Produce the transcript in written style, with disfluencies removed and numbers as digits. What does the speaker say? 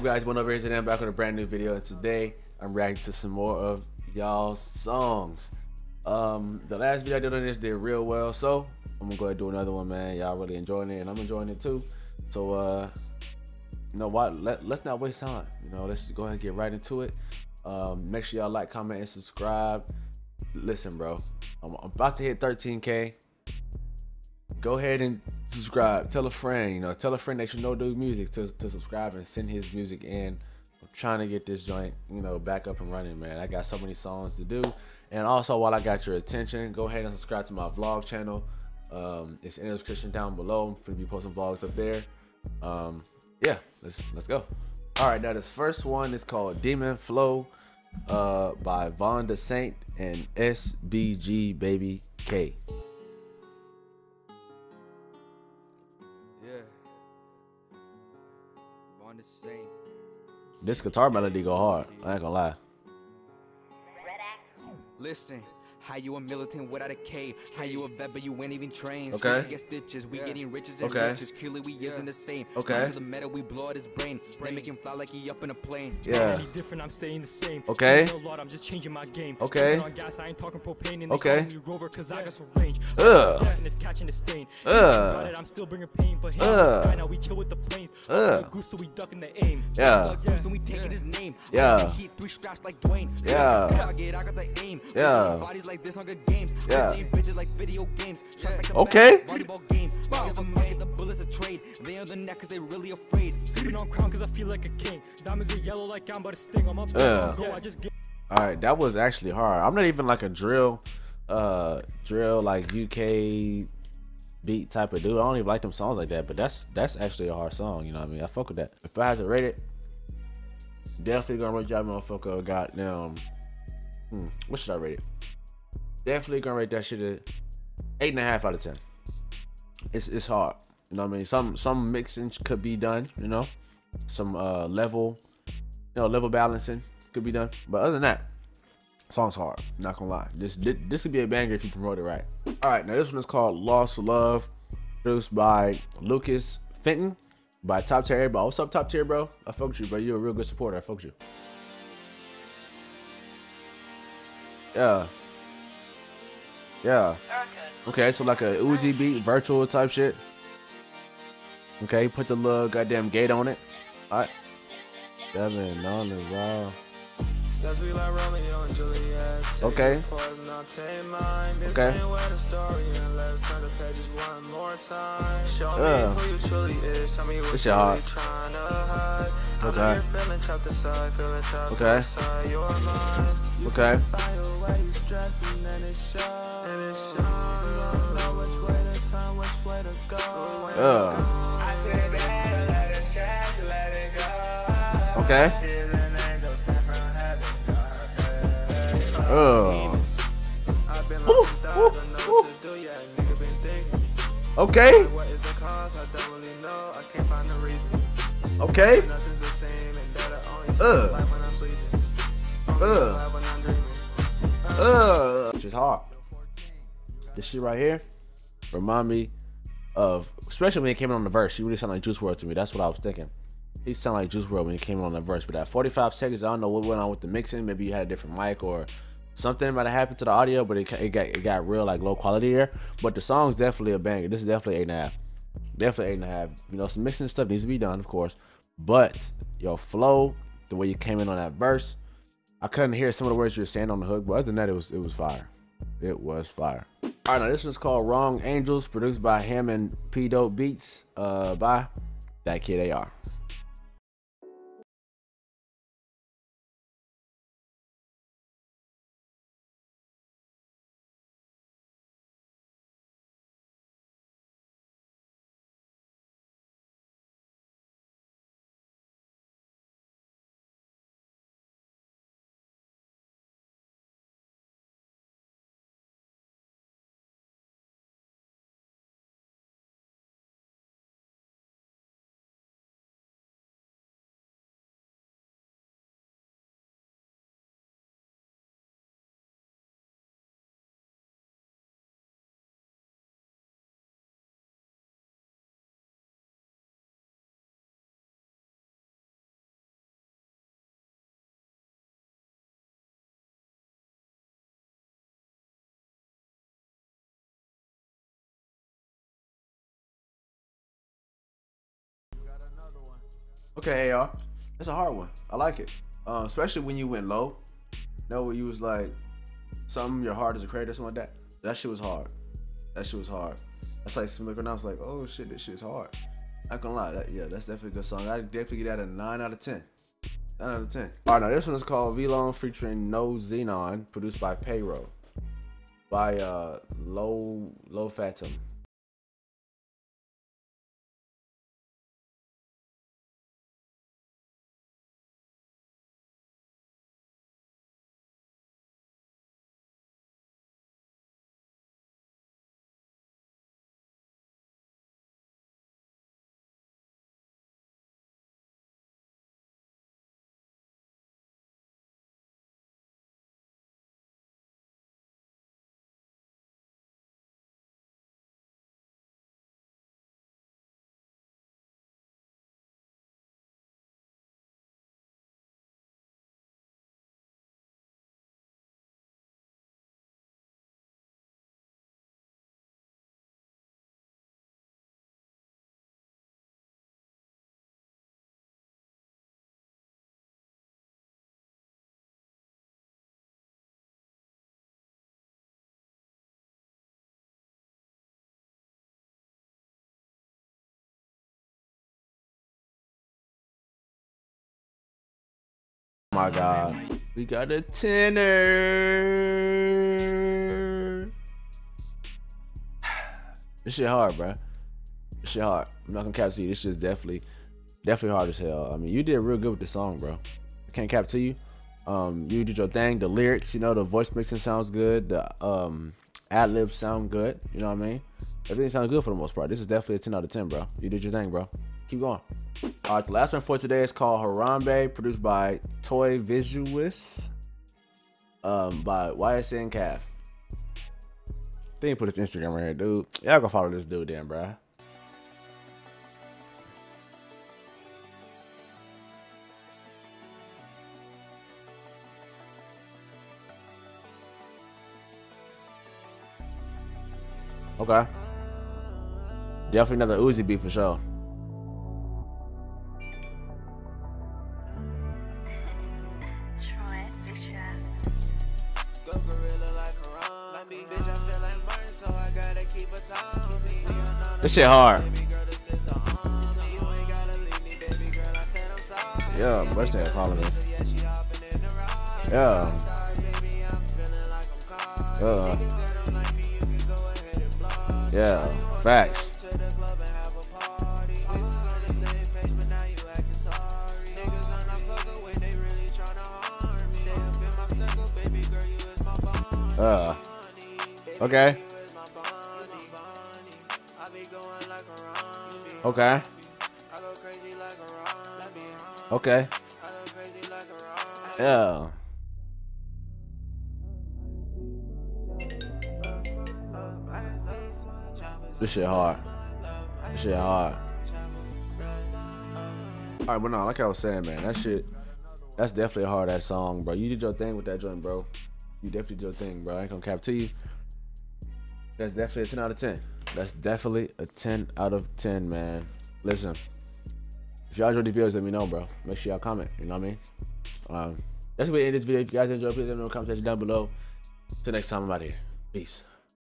up, guys? One over here today. I'm back with a brand new video, and today I'm reacting to some more of y'all's songs. The last video I did on this did real well, so I'm gonna go ahead and do another one, man. Y'all really enjoying it, and I'm enjoying it too. So you know what, let's not waste time. You know, let's go ahead and get right into it. Make sure y'all like, comment, and subscribe. Listen, bro, I'm about to hit 13K. Go ahead and subscribe. Tell a friend, you know, tell a friend that you know do music to subscribe and send his music in. I'm trying to get this joint, you know, back up and running, man. I got so many songs to do. And also, while I got your attention, go ahead and subscribe to my vlog channel. It's in the description down below. I'm gonna be posting vlogs up there. Yeah, let's go. All right, now this first one is called Demon Flow by Von De Saint and SBG Baby K. This guitar melody go hard, I ain't gonna lie. Listen, how you a militant without a K? How you a vet but you ain't even trained? Okay. Get stitches, we getting riches and riches. Clearly we isn't the same. Okay. To the metal we blow out his brain. They make him fly like he up in a plane. Yeah. Different, I'm staying the same. Okay. I'm just changing my game. Okay. I ain't talking propane and okay. Rover cuz I got some range. It's catching the stain. I'm still bringing pain, but hey, now we chill with the planes. Goose so we duck in the aim. Yeah. Goose and we taking his name. Yeah. He three straps like Dwayne. Yeah. I got the aim. Yeah. Like this on good games, yeah. Bitches like video games, like okay. Volleyball game, the bullets are trade. They are the neck cause they really afraid. Sleeping on crown cause I feel like a king. Diamonds are yellow like I'm about to sting. I'm up. I just get. All right, that was actually hard. I'm not even like a drill like UK beat type of dude. I don't even like them songs like that, but that's actually a hard song. You know what I mean? I fuck with that. If I had to rate it, definitely gonna rate that motherfucker. Goddamn. What should I rate it? Definitely gonna rate that shit at 8.5 out of 10. It's hard, you know what I mean. Some mixing could be done, you know. Some level balancing could be done, but other than that, song's hard. Not gonna lie, this could be a banger if you promote it right. All right, now this one is called Lost Love, produced by Lucas Fenton by Top Tier. Everybody, what's up, Top Tier, bro? I fucked you, bro. You're a real good supporter. I fucked you. Yeah. Yeah. Okay, so like a Uzi beat, virtual type shit. Okay, put the little goddamn gate on it. All right. $7, wow. Okay. Okay. Yeah. This shit hard. Okay. Okay. Okay. Okay. Okay. Okay. Which is hard. This shit right here remind me of, especially when it came on the verse, she really sounded like Juice WRLD to me. That's what I was thinking. He sounded like Juice WRLD when he came on the verse, but at 45 seconds, I don't know what went on with the mixing. Maybe you had a different mic or something might have happened to the audio, but it got real like low quality there. But the song's definitely a banger. This is definitely 8.5. Definitely 8.5. You know, some mixing stuff needs to be done, of course. But your flow, the way you came in on that verse, I couldn't hear some of the words you were saying on the hook, but other than that, it was fire. It was fire. All right, now this one's called Wrong Angels, produced by him and P Dope Beats by That Kid AR. Okay, AR, that's a hard one. I like it, especially when you went low. No, when you was like something your heart is a creator, something like that. That shit was hard. That shit was hard. That's like similar when I was like, oh shit, this shit's hard. I can't lie, that, yeah, that's definitely a good song. I definitely get that a 9 out of 10. 9 out of 10. All right, now this one is called V-Long featuring No Xenon, produced by Payroll, by low Fatum. Oh my god, we got a tenner. This shit hard, bro. This shit hard. I'm not gonna cap to you. This shit's definitely hard as hell. I mean, you did real good with this song, bro. I can't cap to you. You did your thing. The lyrics, you know, the voice mixing sounds good. The ad libs sound good. You know what I mean? Everything sounds good for the most part. This is definitely a 10 out of 10, bro. You did your thing, bro. Keep going. All right, the last one for today is called Harambe, produced by Toy Visualist, by YSN Calf. They didn't put his Instagram right here, dude. Y'all go follow this dude then, bruh. Okay. Definitely another Uzi beat for sure. This shit hard. Yeah, what's that calling me? Yeah. Yeah, facts. Okay. Okay. Okay. Yeah. This shit hard. This shit hard. Alright, but no, like I was saying, man, that shit, that's definitely a hard ass song, bro. You did your thing with that joint, bro. You definitely did your thing, bro. I ain't gonna cap to you. That's definitely a 10 out of 10. That's definitely a 10 out of 10, man. Listen, if y'all enjoyed the videos, let me know, bro. Make sure y'all comment, you know what I mean? That's the way to end this video. If you guys enjoyed, please let me know in the comment section down below. Till next time, I'm out of here. Peace.